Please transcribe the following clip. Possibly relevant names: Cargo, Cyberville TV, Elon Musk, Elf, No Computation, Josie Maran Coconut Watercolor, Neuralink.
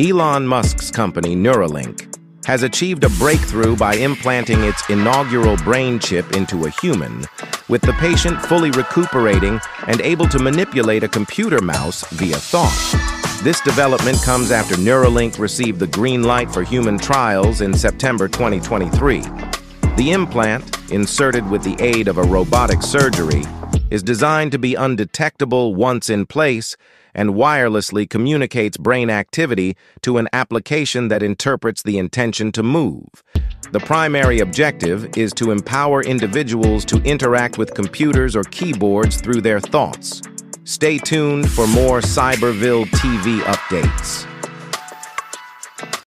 Elon Musk's company, Neuralink, has achieved a breakthrough by implanting its inaugural brain chip into a human, with the patient fully recuperating and able to manipulate a computer mouse via thought. This development comes after Neuralink received the green light for human trials in September 2023. The implant, inserted with the aid of a robotic surgery, is designed to be undetectable once in place and wirelessly communicates brain activity to an application that interprets the intention to move. The primary objective is to empower individuals to interact with computers or keyboards through their thoughts. Stay tuned for more Cyberville TV updates.